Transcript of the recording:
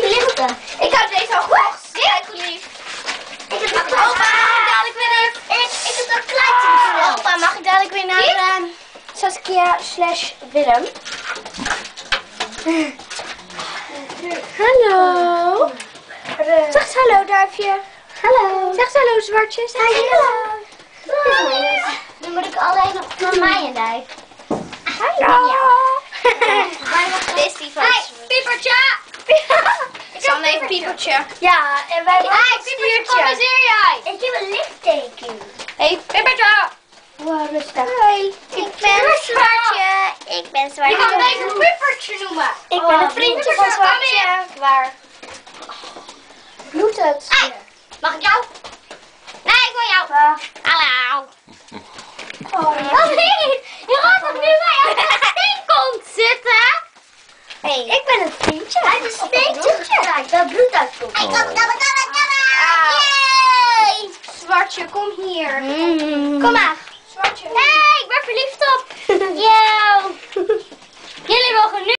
chirilippen. Ik heb deze al goed. Heel goed lief. Ik heb het opa, mag ik dadelijk weer even? Ik heb dat kleintje bedoeld. Opa, mag ik dadelijk weer naar Saskia/Willem? Hallo. Zeg eens hallo, duifje. Hallo. Zeg eens hallo, zwartje. Zeg eens hallo. Nu moet ik alleen nog van mij en duif. Hallo. Hoi, Piepertje! Ik zal even Piepertje. Ja, en wij hebben een Piepertje, kom eens hier jij! Ik heb een lichtteken. Hey, Piepertje! Wow, rustig. Hoi, ik ben Zwartje. Ik ben Zwartje. Je kan mij een Piepertje noemen. Ik ben een vriendje van Zwartje. Waar? Bloedt het? Hey, mag ik jou? Nee, ik wil jou. Hallo. Oh, wat niet? Je gaat toch nu bij jou in de steenkont zitten? Hey. Ik ben een vriendje. Hij is een vriendje. Ja, ik ben bloeduitkomt. Hey, kom. Zwartje, kom hier. Kom maar.